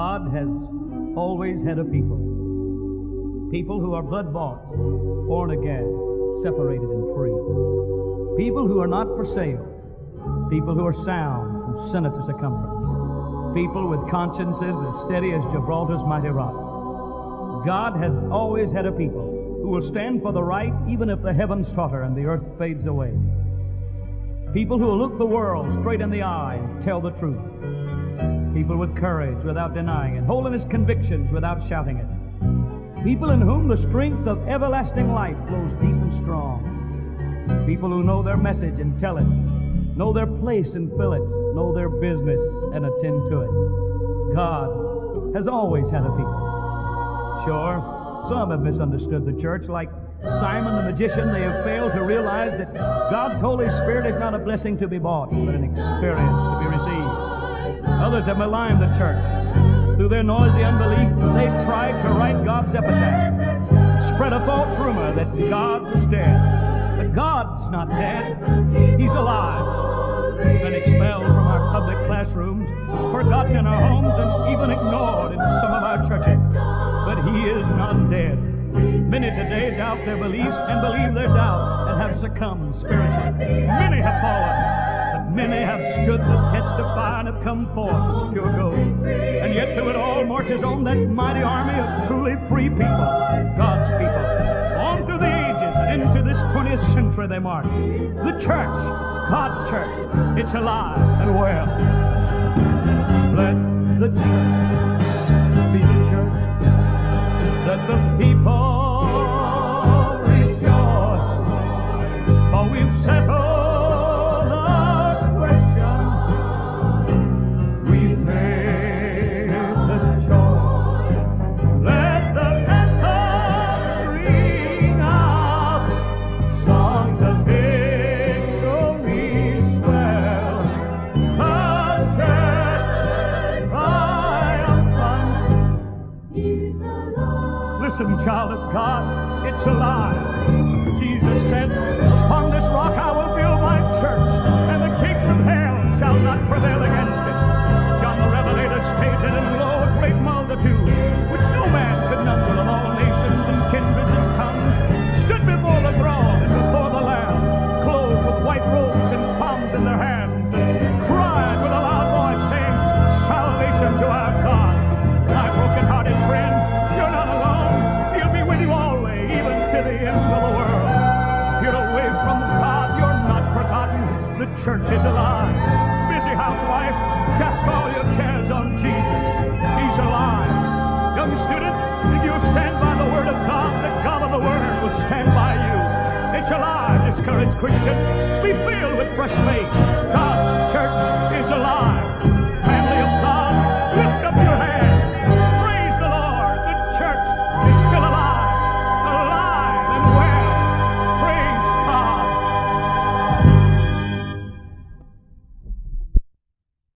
God has always had a people. People who are blood-bought, born again, separated and free. People who are not for sale. People who are sound from center to circumference. People with consciences as steady as Gibraltar's mighty rock. God has always had a people who will stand for the right even if the heavens totter and the earth fades away. People who will look the world straight in the eye and tell the truth. People with courage without denying it, holding his convictions without shouting it. People in whom the strength of everlasting life flows deep and strong. People who know their message and tell it, know their place and fill it, know their business and attend to it. God has always had a people. Sure, some have misunderstood the church. Like Simon the magician, they have failed to realize that God's Holy Spirit is not a blessing to be bought, but an experience to be received. Others have maligned the church. Through their noisy unbelief, they've tried to write God's epitaph, spread a false rumor that God was dead. But God's not dead. He's alive. He's been expelled from our public classrooms, forgotten in our homes, and even ignored in some of our churches. But he is not dead. Many today doubt their beliefs and believe their doubt and have succumbed spiritually. Many have fallen, but many have stood to testify and have come forth as pure gold. And yet through it all marches on that mighty army of truly free people, God's people. On through the ages and into this 20th century they march. The church, God's church, it's alive and well. Let the church be the church. Let the people child of God, it's alive. Jesus said, upon this rock I will build my church, and the gates of hell shall not prevail against it. John the Revelator stated, and lo, a great multitude, which no man could number, of all nations and kindreds and tongues, stood before the throne and before the Lamb, clothed with white robes and palms in their hands, and cried with a loud voice, saying, salvation to our God. My broken-hearted friend, you're not alone. With you always, even to the end of the world. You're away from God, you're not forgotten. The church is alive. Busy housewife, cast all your cares on Jesus. He's alive. Young student, if you'll stand by the word of God, the God of the word will stand by you. It's alive, discouraged Christian. Be filled with fresh